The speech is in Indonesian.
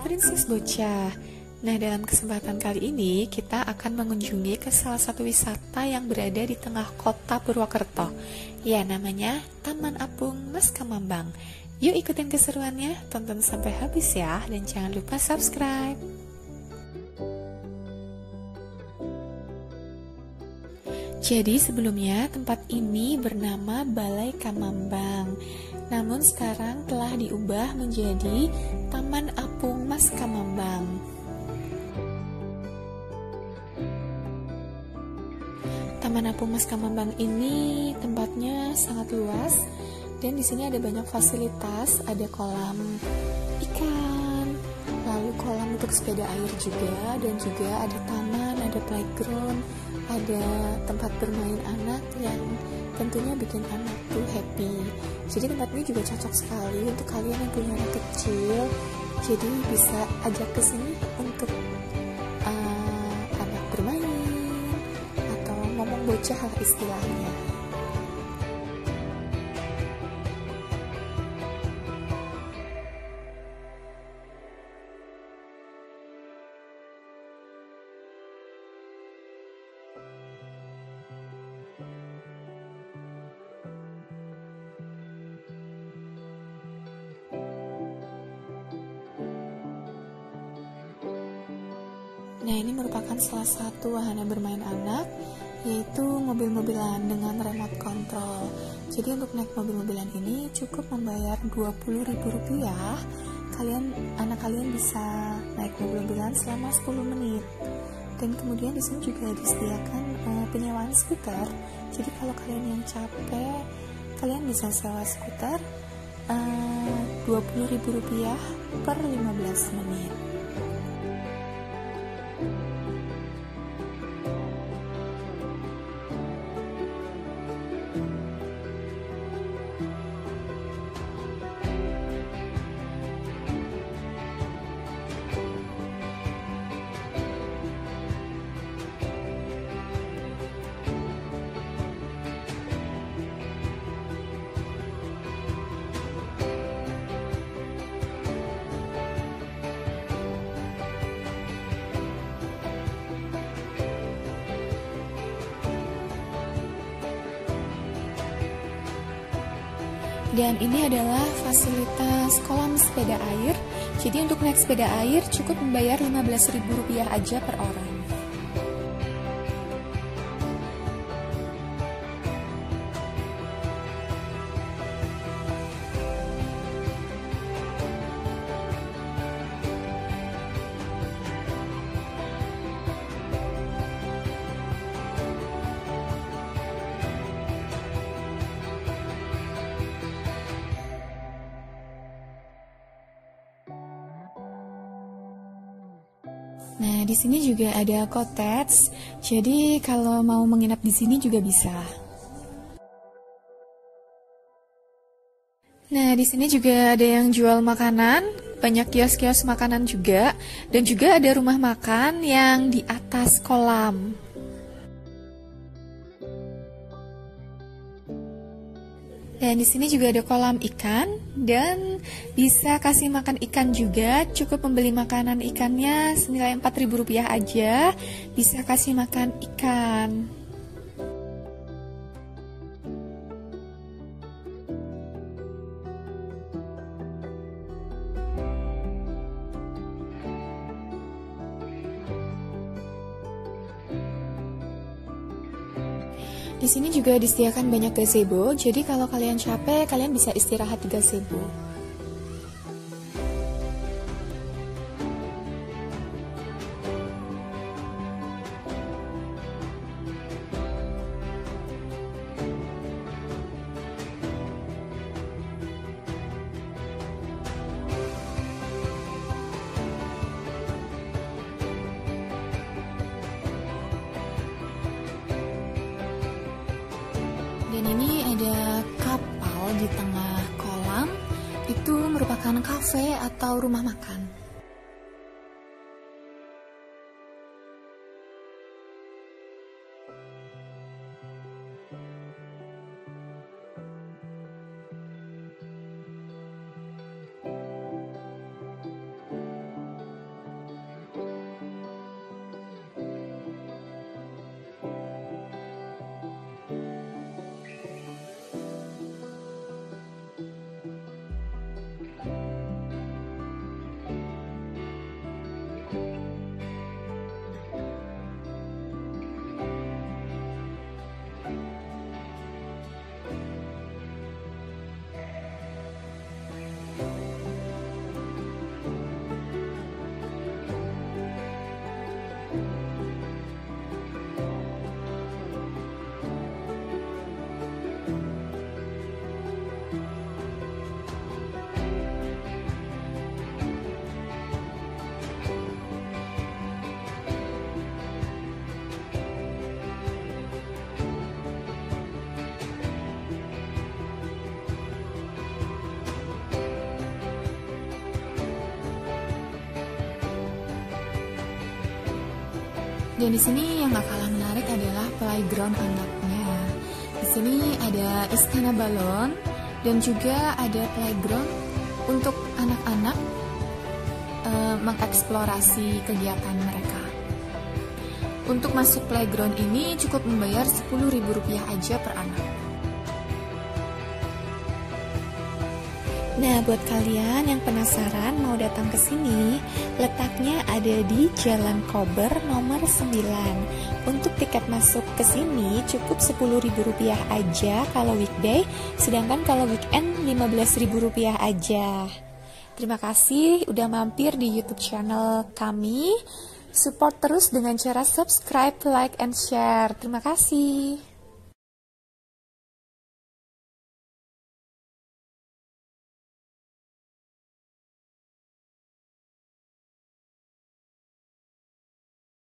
Princess Bocah. Nah, dalam kesempatan kali ini kita akan mengunjungi ke salah satu wisata yang berada di tengah kota Purwokerto. Ya, namanya Taman Apung Mas Kamambang. Yuk ikutin keseruannya, tonton sampai habis ya, dan jangan lupa subscribe. Jadi sebelumnya tempat ini bernama Balai Kamambang. Namun sekarang telah diubah menjadi Taman Apung Mas Kamambang. Taman Apung Mas Kamambang ini tempatnya sangat luas dan di sini ada banyak fasilitas, ada kolam ikan, lalu kolam untuk sepeda air juga, dan juga ada taman, ada playground, ada tempat bermain anak yang tentunya bikin anak tuh happy. Jadi tempat ini juga cocok sekali untuk kalian yang punya anak kecil, jadi bisa ajak ke sini untuk anak bermain atau ngomong bocah lah istilahnya. Nah, ini merupakan salah satu wahana bermain anak, yaitu mobil-mobilan dengan remote control. Jadi untuk naik mobil-mobilan ini cukup membayar Rp20.000. Anak kalian bisa naik mobil-mobilan selama 10 menit. Dan kemudian di sini juga disediakan penyewaan skuter. Jadi kalau kalian yang capek, kalian bisa sewa skuter Rp20.000 per 15 menit. Dan ini adalah fasilitas kolam sepeda air. Jadi untuk naik sepeda air cukup membayar Rp15.000 aja per orang. Nah, di sini juga ada cottage. Jadi kalau mau menginap di sini juga bisa. Nah, di sini juga ada yang jual makanan, banyak kios-kios makanan juga, dan juga ada rumah makan yang di atas kolam. Dan di sini juga ada kolam ikan dan bisa kasih makan ikan juga. Cukup membeli makanan ikannya senilai Rp4.000 aja, bisa kasih makan ikan. Di sini juga disediakan banyak gazebo, jadi kalau kalian capek, kalian bisa istirahat di gazebo. Dan ini ada kapal di tengah kolam, itu merupakan kafe atau rumah makan. Dan di sini yang gak kalah menarik adalah playground anaknya. Di sini ada istana balon dan juga ada playground untuk anak-anak mengeksplorasi kegiatan mereka. Untuk masuk playground ini cukup membayar Rp10.000 aja per anak. Nah, buat kalian yang penasaran mau datang ke sini, letaknya ada di Jalan Kober nomor 9. Untuk tiket masuk ke sini cukup Rp10.000 aja kalau weekday, sedangkan kalau weekend Rp15.000 aja. Terima kasih udah mampir di YouTube channel kami. Support terus dengan cara subscribe, like, and share. Terima kasih.